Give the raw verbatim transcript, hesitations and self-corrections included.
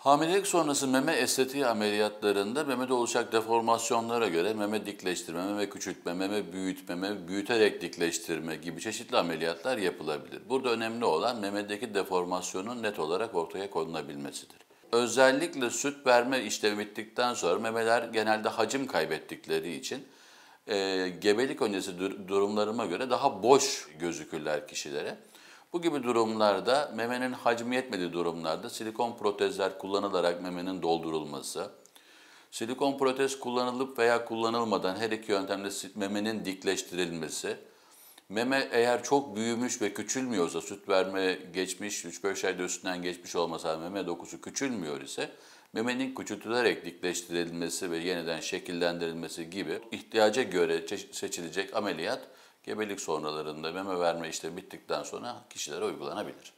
Hamilelik sonrası meme estetiği ameliyatlarında memede oluşacak deformasyonlara göre meme dikleştirme, meme küçültme, meme büyütme, meme büyüterek dikleştirme gibi çeşitli ameliyatlar yapılabilir. Burada önemli olan memedeki deformasyonun net olarak ortaya konulabilmesidir. Özellikle süt verme işlemi bittikten sonra memeler genelde hacim kaybettikleri için e, gebelik öncesi dur durumlarıma göre daha boş gözükürler kişilere. Bu gibi durumlarda memenin hacmi yetmediği durumlarda silikon protezler kullanılarak memenin doldurulması, silikon protez kullanılıp veya kullanılmadan her iki yöntemle memenin dikleştirilmesi, meme eğer çok büyümüş ve küçülmüyorsa, süt verme geçmiş, üç beş ayda üstünden geçmiş olmasa meme dokusu küçülmüyor ise, memenin küçültülerek dikleştirilmesi ve yeniden şekillendirilmesi gibi ihtiyaca göre seçilecek ameliyat gebelik sonralarında meme verme işlemi bittikten sonra kişilere uygulanabilir.